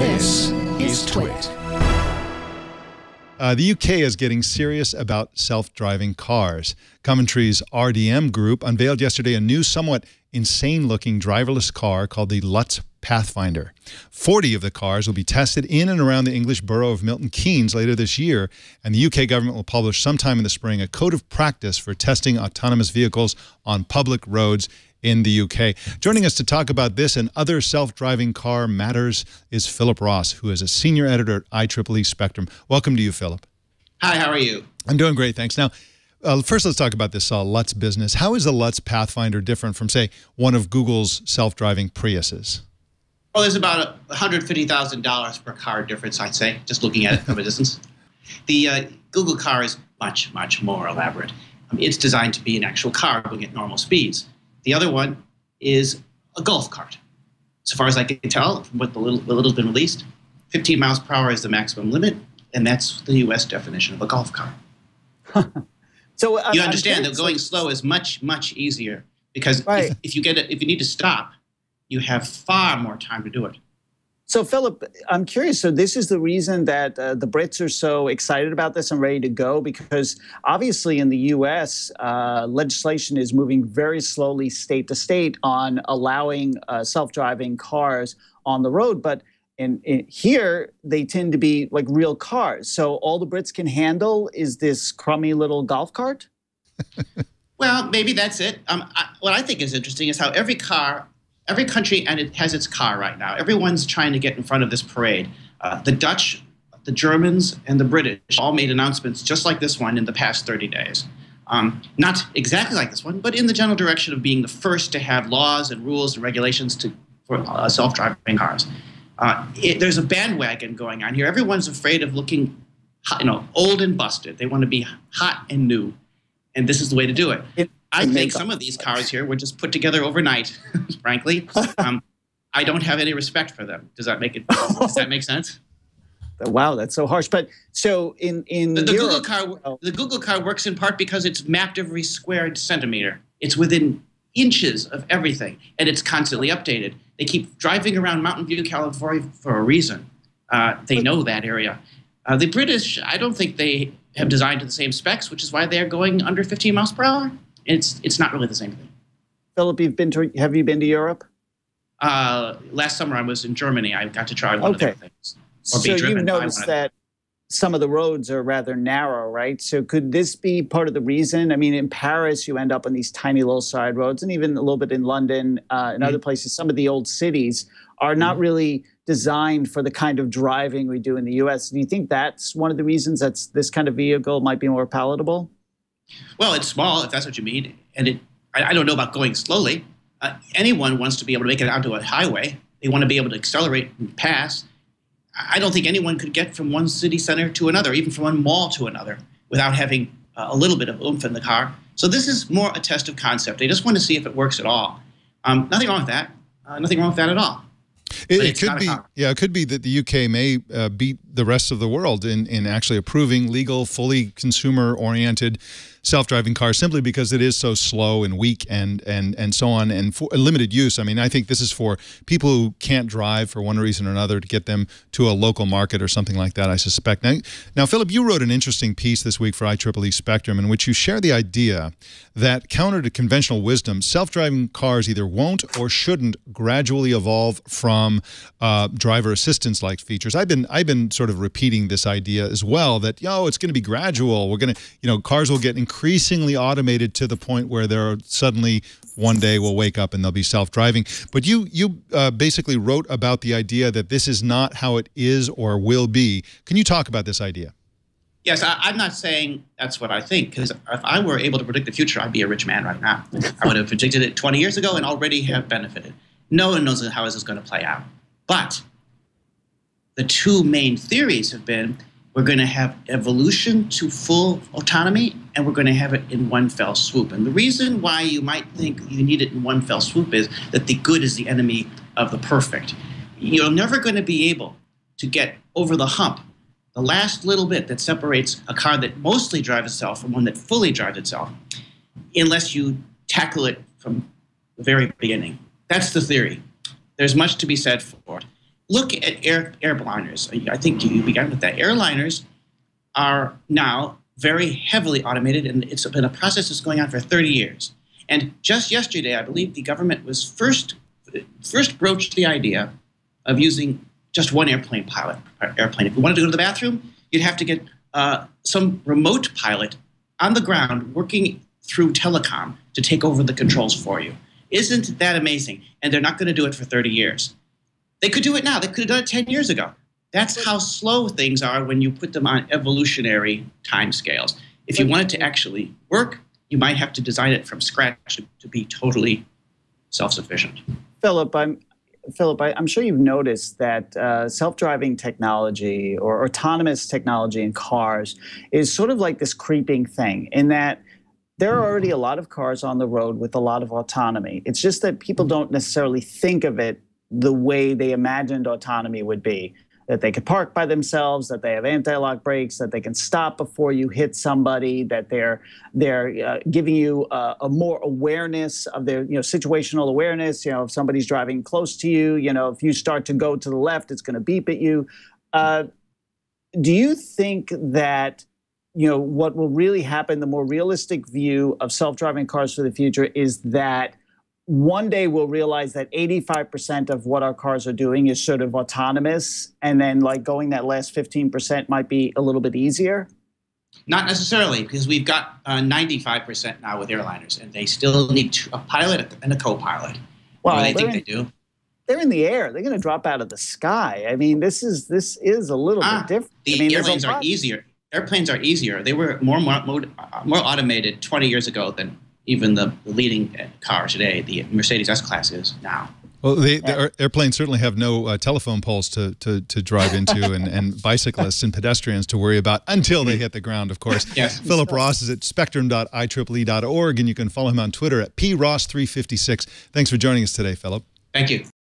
This is TWiT. The UK is getting serious about self-driving cars. Coventry's RDM Group unveiled yesterday a new, somewhat insane-looking driverless car called the Lutz Pathfinder. 40 of the cars will be tested in and around the English borough of Milton Keynes later this year, and the UK government will publish sometime in the spring a code of practice for testing autonomous vehicles on public roads in the UK. Joining us to talk about this and other self-driving car matters is Philip Ross, who is a senior editor at IEEE Spectrum. Welcome to you, Philip. Hi, how are you? I'm doing great, thanks. Now, first let's talk about this Lutz business. How is the Lutz Pathfinder different from, say, one of Google's self-driving Priuses? Well, there's about $150,000 per car difference, I'd say, just looking at it from a distance. The Google car is much, much more elaborate. It's designed to be an actual car going at normal speeds. The other one is a golf cart. So far as I can tell, from what the little's been released, 15 miles per hour is the maximum limit, and that's the U.S. definition of a golf cart. So you understand that going slow is much, much easier because right. if you need to stop, you have far more time to do it. So, Philip, I'm curious. So this is the reason that the Brits are so excited about this and ready to go, because obviously in the U.S., legislation is moving very slowly state to state on allowing self-driving cars on the road. But in here, they tend to be like real cars. So all the Brits can handle is this crummy little golf cart? Well, maybe that's it. What I think is interesting is how every country and it has its car right now. Everyone's trying to get in front of this parade. The Dutch, the Germans, and the British all made announcements just like this one in the past 30 days. Not exactly like this one, but in the general direction of being the first to have laws and rules and regulations for self-driving cars. There's a bandwagon going on here. Everyone's afraid of looking, old and busted. They want to be hot and new, and this is the way to do it. I think some of these cars here were just put together overnight, frankly. I don't have any respect for them. Does that make sense? Wow, that's so harsh. But so in Europe, the Google car works in part because it's mapped every square centimeter. It's within inches of everything, and it's constantly updated. They keep driving around Mountain View, California for a reason. They know that area. The British, I don't think they have designed to the same specs, which is why they're going under 15 miles per hour. It's not really the same thing. Philip, have you been to Europe? Last summer I was in Germany. I got to try one of their things. So you've noticed that some of the roads are rather narrow, right? So could this be part of the reason? I mean, in Paris, you end up on these tiny little side roads, and even a little bit in London and other places. Some of the old cities are not really designed for the kind of driving we do in the U.S. Do you think that's one of the reasons that this kind of vehicle might be more palatable? Well, it's small, if that's what you mean. And I don't know about going slowly. Anyone wants to be able to make it onto a highway. They want to be able to accelerate and pass. I don't think anyone could get from one city center to another, even from one mall to another, without having a little bit of oomph in the car. So this is more a test of concept. They just want to see if it works at all. Nothing wrong with that. Nothing wrong with that at all. It could be that the UK may beat the rest of the world in actually approving legal, fully consumer-oriented self-driving cars, simply because it is so slow and weak and so on, and for limited use. I mean, I think this is for people who can't drive for one reason or another, to get them to a local market or something like that, I suspect. Now, Philip, you wrote an interesting piece this week for IEEE Spectrum in which you share the idea that, counter to conventional wisdom, self-driving cars either won't or shouldn't gradually evolve from driver assistance-like features. I've been sort of repeating this idea as well, that, it's going to be gradual. We're going to, cars will get increasingly automated to the point where they're suddenly one day will wake up and they'll be self-driving. But you basically wrote about the idea that this is not how it is or will be. Can you talk about this idea? Yes, I'm not saying that's what I think, because if I were able to predict the future, I'd be a rich man right now. I would have predicted it 20 years ago and already have benefited. No one knows how this is going to play out. But the two main theories have been, we're going to have evolution to full autonomy, and we're going to have it in one fell swoop. And the reason why you might think you need it in one fell swoop is that the good is the enemy of the perfect. You're never going to be able to get over the hump, the last little bit that separates a car that mostly drives itself from one that fully drives itself, unless you tackle it from the very beginning. That's the theory. There's much to be said for it. look at airliners. I think you began with that. Airliners are now very heavily automated, and it's been a process that's going on for 30 years. And just yesterday, I believe the government was first broached the idea of using just one airplane pilot per airplane. If you wanted to go to the bathroom, you'd have to get some remote pilot on the ground working through telecom to take over the controls for you. Isn't that amazing? And they're not going to do it for 30 years. They could do it now. They could have done it 10 years ago. That's how slow things are when you put them on evolutionary timescales. If you want it to actually work, you might have to design it from scratch to be totally self-sufficient. Philip, I'm sure you've noticed that self-driving technology or autonomous technology in cars is sort of like this creeping thing in that there are already a lot of cars on the road with a lot of autonomy. It's just that people don't necessarily think of it the way they imagined autonomy would be, that they could park by themselves, that they have anti-lock brakes, that they can stop before you hit somebody, that they're giving you a more awareness of their situational awareness. If somebody's driving close to you, if you start to go to the left, it's going to beep at you. Do you think that what will really happen? The more realistic view of self-driving cars for the future is that one day we'll realize that 85% of what our cars are doing is sort of autonomous, and then like going that last 15% might be a little bit easier? Not necessarily, because we've got 95% now with airliners, and they still need a pilot and a co-pilot. Well, I think they do. They're in the air. They're going to drop out of the sky. I mean, this is a little bit different. Airplanes are easier. Airplanes are easier. They were more automated 20 years ago than even the leading car today, the Mercedes S-Class, is now. Well, the airplanes certainly have no telephone poles to drive into and bicyclists and pedestrians to worry about until they hit the ground, of course. Yes. Philip Ross is at spectrum.ieee.org, and you can follow him on Twitter at PRoss356. Thanks for joining us today, Philip. Thank you.